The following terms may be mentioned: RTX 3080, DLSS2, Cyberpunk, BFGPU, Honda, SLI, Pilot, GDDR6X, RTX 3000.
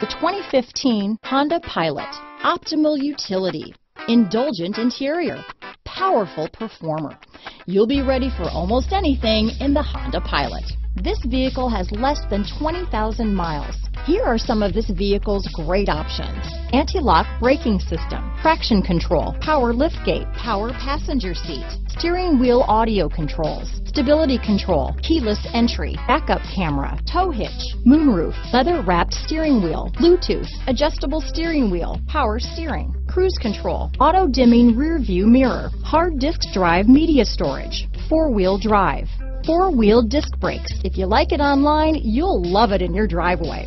The 2015 Honda Pilot. Optimal utility, indulgent interior, powerful performer. You'll be ready for almost anything in the Honda Pilot. This vehicle has less than 20,000 miles. Here are some of this vehicle's great options: anti-lock braking system, traction control, power liftgate, power passenger seat, steering wheel audio controls, stability control, keyless entry, backup camera, tow hitch, moonroof, leather-wrapped steering wheel, Bluetooth, adjustable steering wheel, power steering, cruise control, auto-dimming rear-view mirror, hard disk drive media storage, four-wheel drive, four-wheel disc brakes. If you like it online, you'll love it in your driveway.